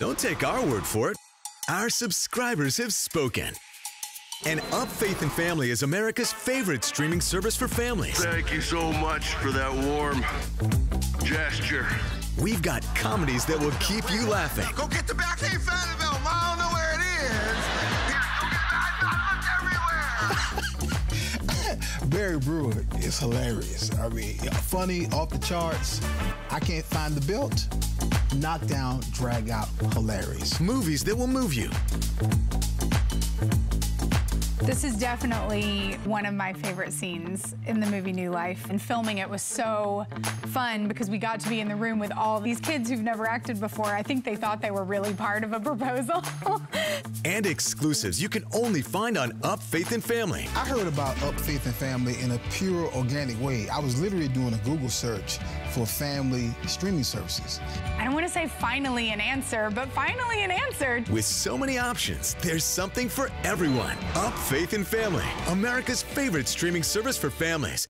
Don't take our word for it. Our subscribers have spoken. And Up! Faith and Family is America's favorite streaming service for families. Thank you so much for that warm gesture. We've got comedies that will keep you laughing. Go get the back hay fatty milk. I don't know where it is. Yeah, go get it. Barry Brewer is hilarious. I mean, funny, off the charts. I can't find the belt. Knockdown, drag out, hilarious. Movies that will move you. This is definitely one of my favorite scenes in the movie New Life, and filming it was so fun because we got to be in the room with all these kids who've never acted before. I think they thought they were really part of a proposal. And exclusives you can only find on Up! Faith and Family. I heard about Up! Faith and Family in a pure, organic way. I was literally doing a Google search for family streaming services. I don't want to say finally an answer, but finally an answer. With so many options, there's something for everyone. Up! Faith and Family, America's favorite streaming service for families.